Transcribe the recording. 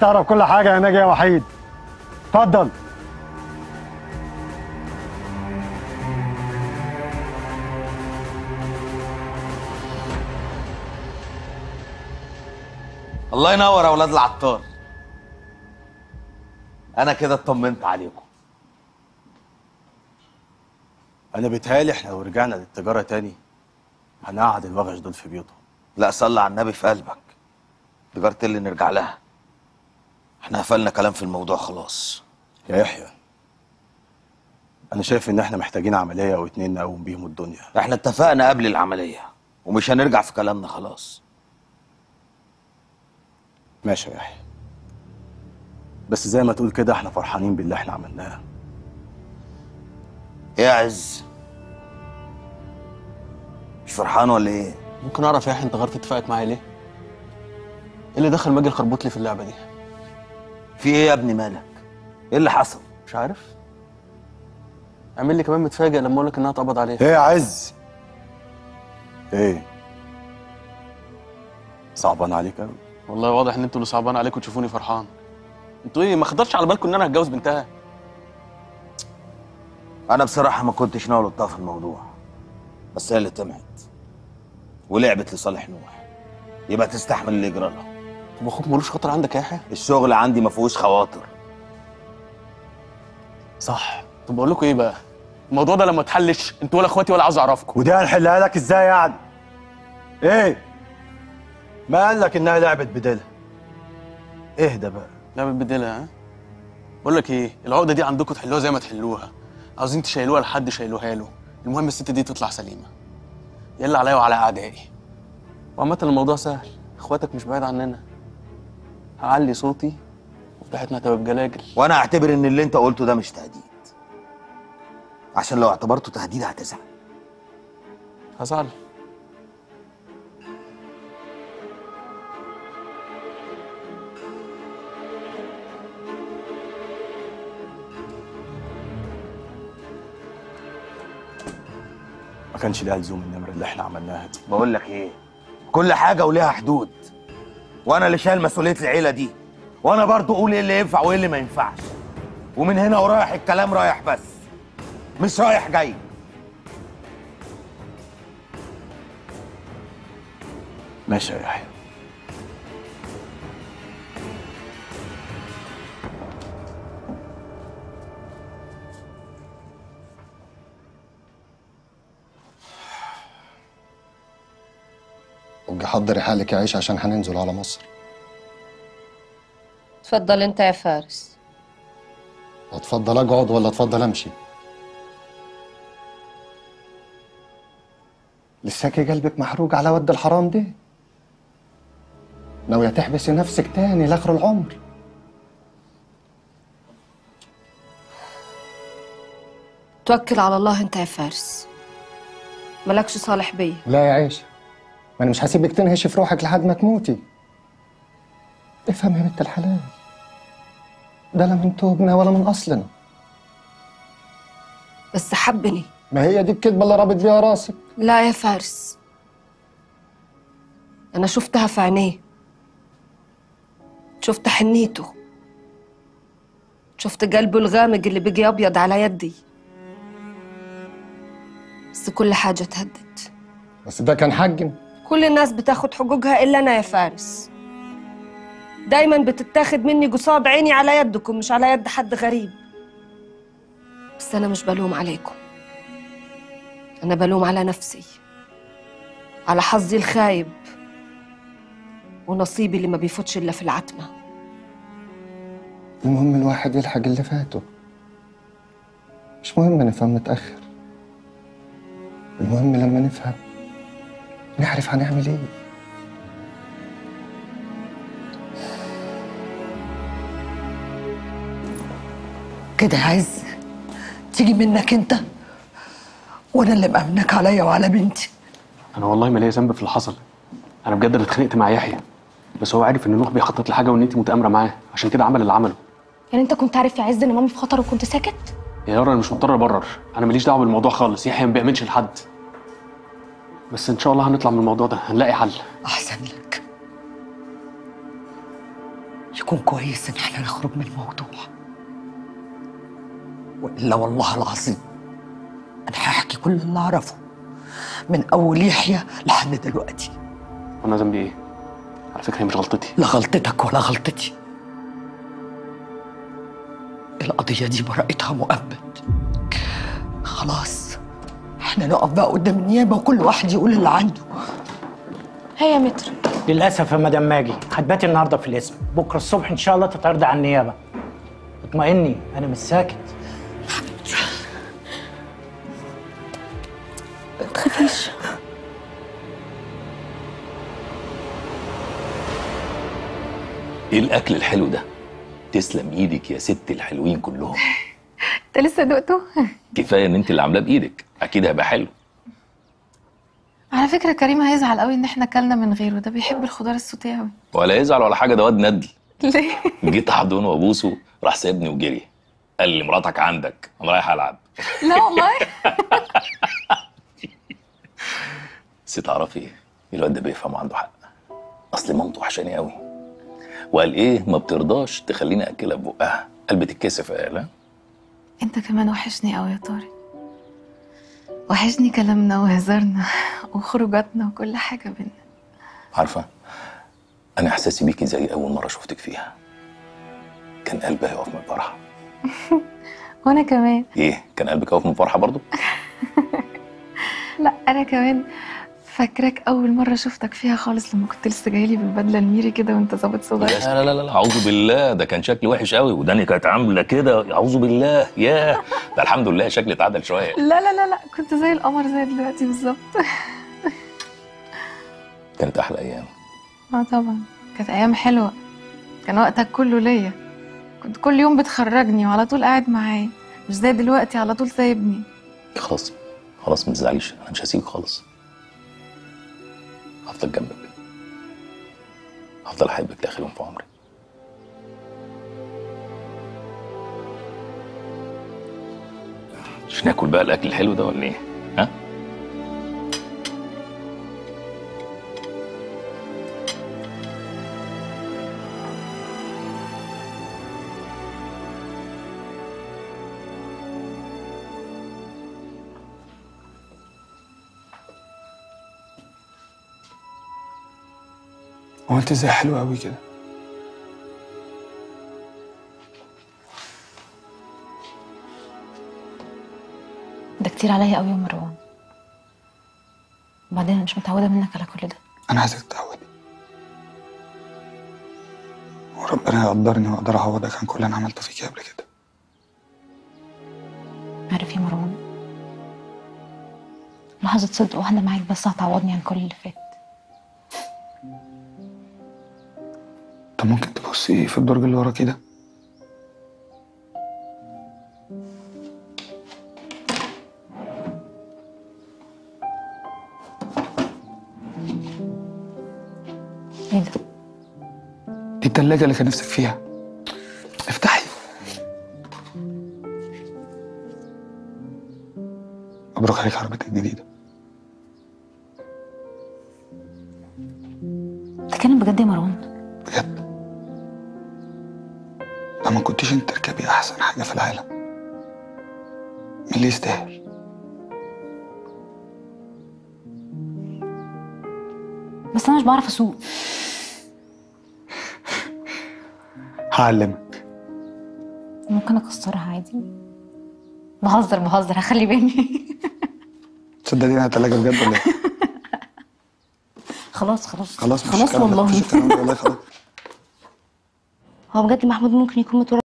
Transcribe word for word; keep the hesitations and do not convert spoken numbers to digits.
تعرف كل حاجة هناك يا وحيد. اتفضل. الله ينور يا ولاد العطار. أنا كده اطمنت عليكم. أنا بيتهيألي إحنا لو رجعنا للتجارة تاني هنقعد الوغش دول في بيوتهم. لا صلي على النبي في قلبك. تجارة اللي نرجع لها. احنا قفلنا كلام في الموضوع خلاص. يا يحيى انا شايف ان احنا محتاجين عمليه او اتنين نقوم بيهم الدنيا. احنا اتفقنا قبل العمليه ومش هنرجع في كلامنا خلاص. ماشي يا يحيى، بس زي ما تقول كده احنا فرحانين باللي احنا عملناه. ايه يا عز، مش فرحان ولا ايه؟ ممكن اعرف يا يحيى انت غيرت اتفاقك معايا ليه؟ ايه اللي دخل مجلي الخربوط لي في اللعبه دي؟ في ايه يا ابني مالك؟ ايه اللي حصل؟ مش عارف. اعمل لي كمان متفاجئ لما اقول لك انها اتقبض عليها. ايه يا عز؟ ايه؟ صعبان عليك قوي؟ والله واضح ان انتوا اللي صعبان عليكم تشوفوني فرحان. انتوا ايه، ما خطرش على بالكم ان انا هتجوز بنتها؟ انا بصراحه ما كنتش ناوي الطف في الموضوع، بس هي اللي طمعت ولعبت لصالح نوح، يبقى تستحمل اللي يجرى لها. طب اخوك ملوش خاطر عندك يا يحيى؟ الشغل عندي ما فيهوش خواطر. صح. طب بقول لكم ايه بقى؟ الموضوع ده لما اتحلش انتوا ولا اخواتي ولا عاوز اعرفكم. ودي هنحلها لك ازاي يعني؟ ايه؟ ما قال لك انها لعبه بديلها. اهدى بقى. لعبه بديلها ها؟ بقول لك ايه؟ العقده دي عندكم تحلوها زي ما تحلوها. عاوزين تشيلوها لحد شيلوها له. المهم الست دي تطلع سليمه. يلا عليا وعلى اعدائي. وعامه الموضوع سهل، اخواتك مش بعيد عننا. هعلي صوتي وفتحتنا هتبقى بجلاجل. وانا اعتبر ان اللي انت قلته ده مش تهديد، عشان لو اعتبرته تهديد هتزعل. هزعل. ما كانش ليها لزوم النمره اللي احنا عملناها دي. بقول لك ايه، كل حاجه وليها حدود، وانا اللي شايل مسؤوليه العيله دي، وانا برضو اقول ايه اللي ينفع وايه اللي ما ينفعش، ومن هنا ورايح الكلام رايح بس مش رايح جاي. ماشي يا يحيى. حضري حالك يا عيش عشان هننزل على مصر. اتفضل انت يا فارس. اتفضل اقعد ولا اتفضل امشي؟ لساكي قلبك محروق على ود الحرام دي؟ ناوية تحبسي نفسك تاني لاخر العمر؟ توكل على الله انت يا فارس، مالكش صالح بيا. لا يا عيش، ما انا مش هسيبك تنهش في روحك لحد ما تموتي. افهم يا بنت الحلال، ده لا من توبنا ولا من اصلنا. بس حبني. ما هي دي الكدبه اللي رابط بيها راسك. لا يا فارس، انا شفتها في عينيه، شفت حنيته، شفت قلبه الغامج اللي بيجي ابيض على يدي، بس كل حاجه اتهدت. بس ده كان حجم. كل الناس بتاخد حقوقها الا انا يا فارس. دايما بتتاخد مني قصاد عيني على يدكم مش على يد حد غريب. بس انا مش بلوم عليكم، انا بلوم على نفسي، على حظي الخايب ونصيبي اللي ما بيفوتش الا في العتمه. المهم الواحد يلحق اللي فاته، مش مهم نفهم متاخر، المهم لما نفهم نعرف هنعمل ايه. كده يا عز تيجي منك انت، وانا اللي مأمنك عليا وعلى بنتي. انا والله ما ليا ذنب في اللي حصل، انا بجد اللي اتخانقت مع يحيى، بس هو عارف ان نوح بيخطط لحاجه وان انت متآمره معاه، عشان كده عمل اللي عمله. يعني انت كنت عارف يا عز ان مامي في خطر وكنت ساكت؟ يا يارا انا مش مضطر ابرر، انا ماليش دعوه بالموضوع خالص، يحيى ما بيأمنش لحد. بس إن شاء الله هنطلع من الموضوع ده، هنلاقي حل. أحسن لك. يكون كويس ان احنا نخرج من الموضوع، والا والله العظيم انا هحكي كل اللي اعرفه من اول يحيى لحد دلوقتي. وانا ذنبي ايه؟ على فكره هي مش غلطتي. لا غلطتك ولا غلطتي. القضيه دي براءتها مؤبد. خلاص احنا نقف بقى قدام النيابه وكل واحد يقول اللي عنده. هيا متر. للاسف يا مدام ماجي هتباتي النهارده في القسم، بكره الصبح ان شاء الله تتعرض على النيابه. اطمئني انا مش ساكت. ما تخافيش. ايه الاكل الحلو ده؟ تسلم ايدك يا ست الحلوين كلهم. انت لسه دقته؟ كفايه ان انت اللي عاملاه بايدك، اكيد هيبقى حلو. على فكره كريم هيزعل قوي ان احنا اكلنا من غيره، ده بيحب الخضار السوتيه قوي. ولا يزعل ولا حاجه، ده واد ندل. ليه؟ جيت احضنه وابوسه راح سابني وجري، قال لي مراتك عندك، انا رايح العب. لا والله. بس تعرفي الواد ده بيفهم وعنده حق، اصل مامته وحشاني قوي، وقال ايه ما بترضاش تخليني اكلها ببقها، قلبي تتكسف. قال ها؟ انت كمان وحشني قوي يا طارق، وحشني كلامنا وهزارنا وخروجاتنا وكل حاجه بينا. عارفه انا احساسي بيكي زي اول مره شفتك فيها، كان قلبي هيقف من الفرحه. وانا كمان. ايه كان قلبك هيقف من الفرحه برضو؟ لا انا كمان فاكراك اول مره شفتك فيها خالص، لما كنت لسه جايلي بالبدله الميري كده وانت ظابط صغير. لا لا لا اعوذ بالله، ده كان شكلي وحش قوي، وداني كانت عامله كده اعوذ بالله. ياه ده الحمد لله شكلي اتعدل شويه. لا لا لا لا كنت زي القمر زي دلوقتي بالظبط. كانت احلى ايام. اه طبعا كانت ايام حلوه، كان وقتك كله ليا، كنت كل يوم بتخرجني وعلى طول قاعد معايا، مش زي دلوقتي على طول سايبني. خلاص خلاص ما تزعليش، انا مش هسيبك خالص، هفضل جنبك، هفضل حبيبك لاخر يوم في عمري. مش ناكل بقى الاكل الحلو ده ولا ايه؟ ها؟ هو انت ازاي حلوه قوي كده؟ ده كتير عليا قوي يا مروان، وبعدين انا مش متعوده منك على كل ده. انا عايزك تتعودي، وربنا يقدرني واقدر اعوضك عن كل اللي انا عملته فيكي قبل كده. عارف يا مروان، لحظه صدق واحده معاك بس هتعوضني عن كل اللي فات. طب ممكن تبصي في الدرج اللي ورا كده؟ ايه ده؟ دي التلاجة اللي كان نفسك فيها. افتحي. مبروك عليك عربيتك الجديدة. بتتكلم بجد يا مروان؟ ما كنتيش انت تركبي احسن حاجه في العالم، مين اللي يستاهل؟ بس انا مش بعرف اسوق. هعلمك. ممكن اكسرها عادي. بهزر بهزر، هخلي بالي. تصدقي انا هتلاقي بجد ولا ايه؟ خلاص خلاص خلاص خلاص والله. والله خلاص. هو بجد محمود ممكن يكون متورط